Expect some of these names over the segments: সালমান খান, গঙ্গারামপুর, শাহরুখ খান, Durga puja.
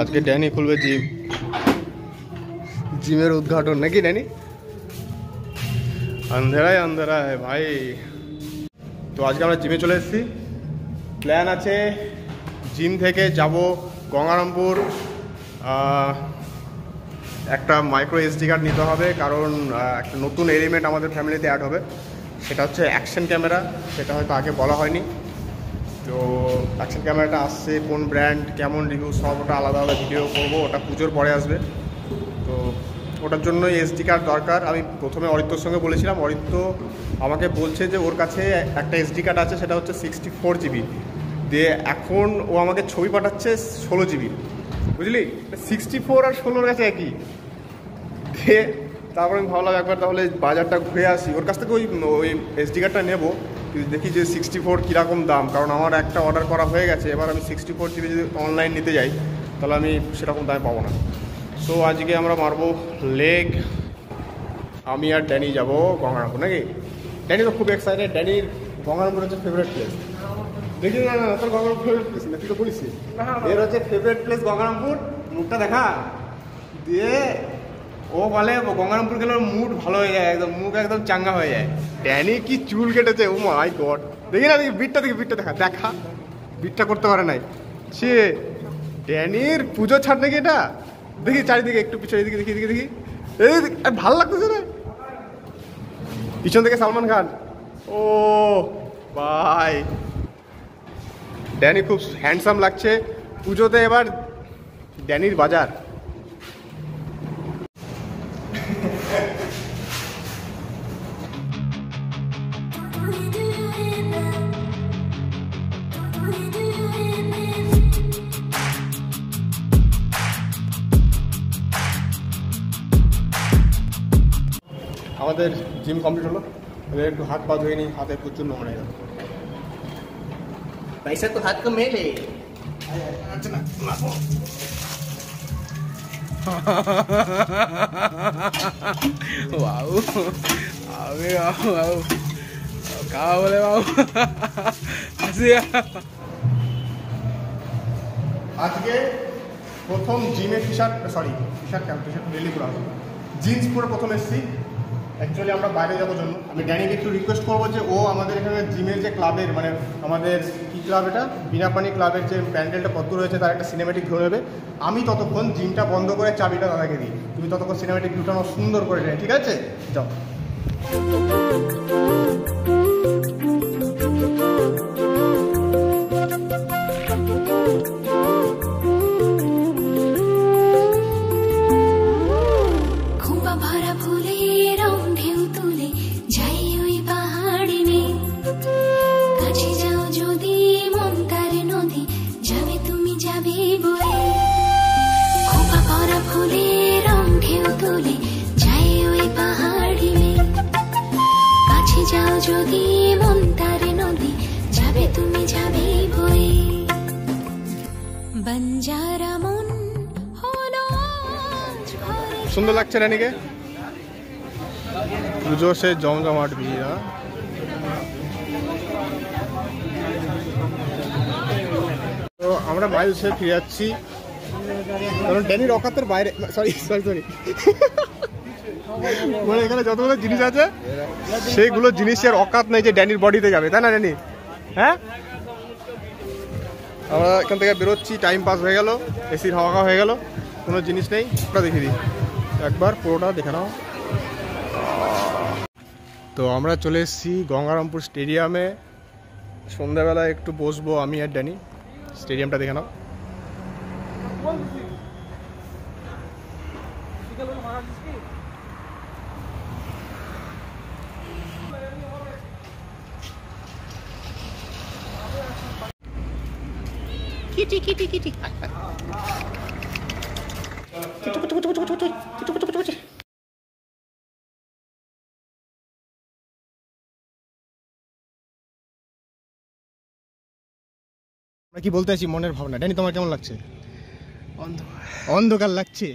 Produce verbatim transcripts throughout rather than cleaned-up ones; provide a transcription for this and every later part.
आज के Danny खुलबे gym जिमेर उद्घाटन ना कि डैनी अंधेरा ही अंधेरा है भाई। तो आज के जिमे चले प्लान आछे जिम थेके जाबो गंगारामपुर एक माइक्रो एसडी कार्ड निते होबे कारण एक नतून एलिमेंट आमादेर फैमिलीते ऐड होबे सेटा होच्छे एक्शन कैमरा सेटा होयतो आगे बला होयनि। तो एक्शन कैमरा आसছে কোন ব্র্যান্ড কেমন রিভিউ সব ওটা আলাদা আলাদা ভিডিও করব ওটা পূজোর পরে আসবে। তো ওটার জন্য এসডি কার্ড দরকার। আমি প্রথমে অরিত্তর সঙ্গে বলেছিলাম, অরিত্ত আমাকে বলছে যে ওর কাছে একটা এসডি কার্ড আছে সেটা হচ্ছে সিক্সটি ফোর জিবি দিয়ে এখন ও আমাকে ছবি পাঠাচ্ছে ষোলো জিবি, বুঝলি সিক্সটি ফোর আর ষোলোর কাছে একই। দিয়ে তারপরে আমি ভাবলাম একবার তাহলে বাজারটা ঘুরে আসি, ওর কাছ থেকে ওই ওই এসডি কার্ডটা নেবো देखी जो सिक्सटी फोर कीरकम दाम कारण हमारे एक अर्डर करा हो गए एबार सिक्सटी फोर जीबी जो अनलाइन नीते जाए तो सरकम दाम पाबो ना। सो आज के मारबो लेग आमी और डैनी जाबो गंगारामपुर ना कि डैनी तो खूब एक्साइटेड। डैनी गंगारामपुर हच्छे फेवरेट प्लेस देखी ना ना तोर गंगारामपुर फेवरेट प्लेस ना तुई तो बोलिस एर हच्छे फेवरेट प्लेस गंगारामपुर मुखटा देखा दिए ओ बोले गंगारामपुर गेले मूड भालो हो जाए एकदम मुख एकदम चांगा हो जाए। डैनी की चूल केटेছে ओ माय गॉड देखি না দেখি বিটটা দেখি বিটটা দেখা দেখা বিটটা করতে পারে নাই সে। ড্যানির পূজো ছাড়তে কি এটা দেখি চারিদিকে একটু পিছনে এদিকে দেখি দেখি দেখি এই ভালো লাগতেছে না পিছন থেকে সালমান খান ও ভাই ড্যানি খুব হ্যান্ডসাম লাগছে পূজোতে। এবার ড্যানির বাজার जिम कमप्लीट हलो एक हाथ पा धुए नहीं हाथ कुछ नोड़ा पैसा तो हाथ को मेले का बोले आज के प्रथम जिमे टी शार्ट सरि टी शार्ट क्या टी शार्ट डेली पूरा जीन्स पूरा प्रथम एस एक्चुअली बाहर जाबी डैनी के एक रिक्वेस्ट करब जिमे जो क्लाबर मैं क्लाब बिनापानी क्लाबर जो पैंडल कत रही है तरह एक सिनेमेटिक व्यू हमें ततक्षण जिमटा बंद कर चाबीटा दादा के दी तुम ततक्षण सिनेमेटिक व्यू आना सुंदर कर दे ठीक है जाओ। सुंदर लगे रानी के पूजो से जमजमाट भीड़ तो माइल से फिर कारण डैनी रकातर बाहर सरि सरि सरि মানে এখানে যতগুলো জিনিস আছে সেইগুলো জিনিসই আর অকাত নাই যে ড্যানির বডিতে যাবে তাই না ড্যানি। হ্যাঁ আমরা এখান থেকে বেরোচ্ছি টাইম পাস হয়ে গেল এসির হাওয়া খাওয়া হয়ে গেল কোনো জিনিস নেই ওটা দেখিয়ে দিই একবার পুরোটা দেখে নাও। তো আমরা চলে এসেছি গঙ্গারামপুর স্টেডিয়ামে সন্ধ্যাবেলা একটু বসবো আমি আর ড্যানি স্টেডিয়ামটা দেখে নাও। किटी किटी किटी কি বলতে আছি মনের ভাবনা ড্যানি তোমার কেমন লাগছে অন্ধকার লাগছে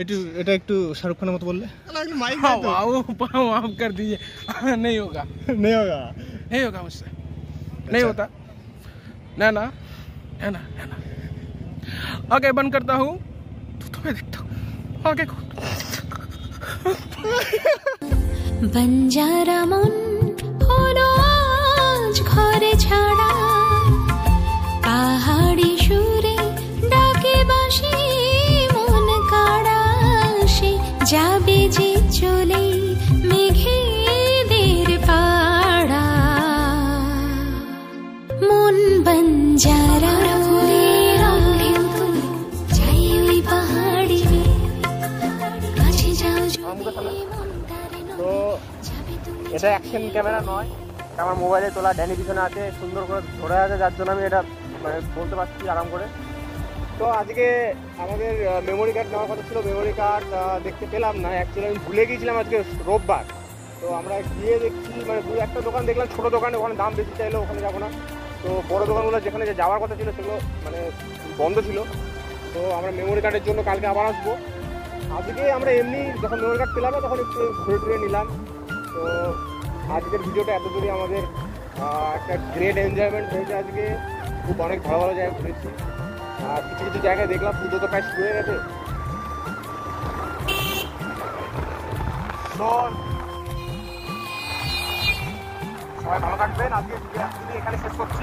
একটু এটা একটু শাহরুখ খানের মতো বললে মাইক দাও পাও আপ কর দিজিয়ে नहीं होगा नहीं होगा नहीं होगा मुझसे नहीं होता ना ना है ना है ना आगे बंद करता हूँ तो तुम्हें देखता हूँ आगे को। बंजारा मन होलो आज घरे छाड़ा पहाड़ी सुरे डाके बाशी मन काड़ा से जाबे जे चले मेघे देर पाड़ा मन बंजारा এটা অ্যাকশন ক্যামেরা নয়, আমার মোবাইলে তোলা টেলিভিশনে আছে, সুন্দর করে ধরে আছে, যার জন্য আমি এটা মানে বলতে পারছি আরাম করে। তো আজকে আমাদের মেমোরি কার্ড নেওয়ার কথা ছিল, মেমোরি কার্ড দেখতে পেলাম না, অ্যাকচুয়ালি আমি ভুলে গিয়েছিলাম আজকে রোববার। তো আমরা গিয়ে দেখছি মানে দু একটা দোকান দেখলাম ছোটো দোকানে, ওখানে দাম বেশি চাইলো, ওখানে যাবো না। তো বড়ো দোকানগুলো যেখানে যে যাওয়ার কথা ছিল সেগুলো মানে বন্ধ ছিল। তো আমরা মেমোরি কার্ডের জন্য কালকে আবার আসবো। আজকে আমরা এমনি যখন মেমোরি কার্ড পেলাম না তখন একটু ঘুরে ঘুরে নিলাম। তো আজকের ভিডিওটা এত দূরই আমাদের একটা গ্রেট এনজয়মেন্ট হয়েছে। আজকে খুব অনেক ভালো ভালো জায়গা ঘুরেছি, আর কিছু কিছু জায়গায় দেখলাম পুজো তো প্রায় শুরু হয়ে গেছে। সবাই ভালো থাকবেন, আজকে এখানে শেষ করছি।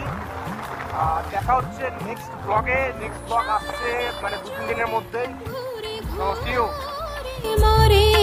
দেখা হচ্ছে নেক্সট ব্লগে, নেক্সট ব্লগ আসছে মানে দু তিন দিনের মধ্যেই।